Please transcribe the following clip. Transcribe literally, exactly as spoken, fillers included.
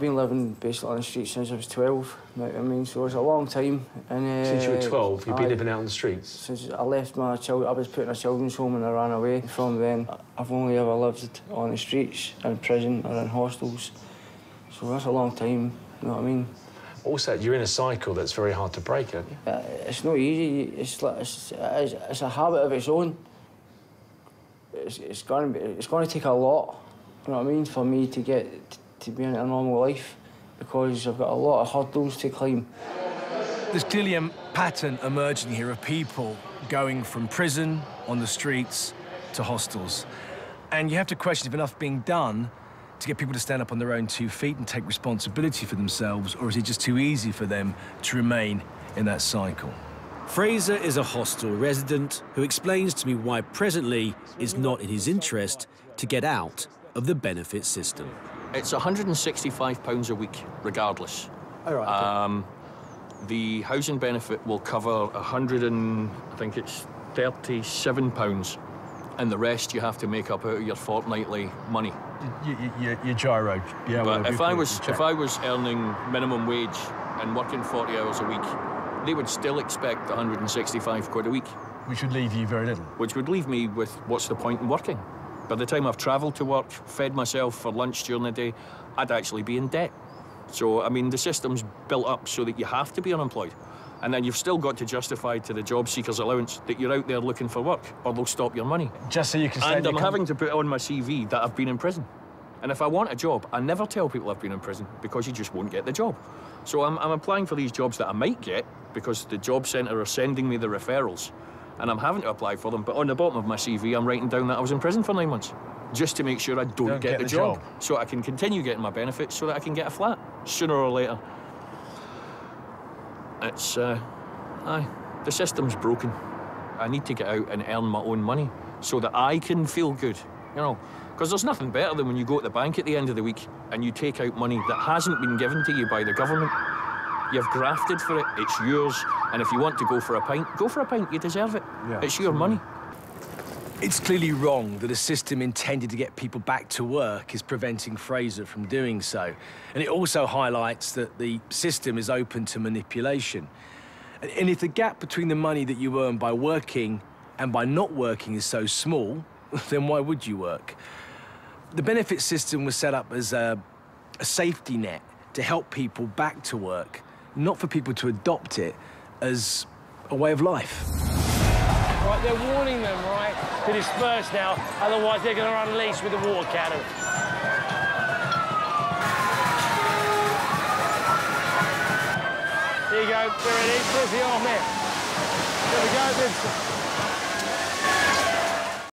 I've been living basically on the street since I was twelve, you know what I mean, so it's a long time. And, uh, since you were twelve, you've been I, living out on the streets? Since I left my child, I was put in a children's home and I ran away. From then, I've only ever lived on the streets, in prison or in hostels. So that's a long time, you know what I mean? Also, you're in a cycle that's very hard to break, aren't you? Uh, it's not easy. It's, like, it's, it's, it's a habit of its own. It's, it's going to be, it's going to take a lot, you know what I mean, for me to get to be in a normal life, because I've got a lot of hurdles to climb. There's clearly a pattern emerging here of people going from prison, on the streets, to hostels. And you have to question if enough being done to get people to stand up on their own two feet and take responsibility for themselves, or is it just too easy for them to remain in that cycle? Fraser is a hostel resident who explains to me why presently it's not in his interest to get out of the benefit system. It's one hundred and sixty-five pounds a week, regardless. All right. Okay. Um, the housing benefit will cover one hundred and I think it's thirty-seven pounds, and the rest you have to make up out of your fortnightly money. You, you, your gyro. Yeah. But well, if I was if I was earning minimum wage and working forty hours a week, they would still expect one hundred and sixty-five quid a week. Which would leave you very little. Which would leave me with what's the point in working? By the time I've travelled to work, fed myself for lunch during the day, I'd actually be in debt. So, I mean, the system's built up so that you have to be unemployed. And then you've still got to justify to the job seeker's allowance that you're out there looking for work, or they'll stop your money. Just so you can stay. And I'm having to put on my C V that I've been in prison. And if I want a job, I never tell people I've been in prison, because you just won't get the job. So I'm, I'm applying for these jobs that I might get, because the job centre are sending me the referrals. And I'm having to apply for them, but on the bottom of my C V, I'm writing down that I was in prison for nine months, just to make sure I don't, don't get, get the, the job, job, so I can continue getting my benefits, so that I can get a flat sooner or later. It's, uh, aye, the system's broken. I need to get out and earn my own money so that I can feel good, you know, because there's nothing better than when you go to the bank at the end of the week and you take out money that hasn't been given to you by the government. You've grafted for it, it's yours, and if you want to go for a pint, go for a pint, you deserve it. Yeah, it's your money. It's clearly wrong that a system intended to get people back to work is preventing Fraser from doing so. And it also highlights that the system is open to manipulation. And if the gap between the money that you earn by working and by not working is so small, then why would you work? The benefit system was set up as a, a safety net to help people back to work, not for people to adopt it as a way of life. Right, they're warning them, right, to disperse now, otherwise they're going to unleash with a water cannon. There you go, there it is, there's the arm there. There we go, there's...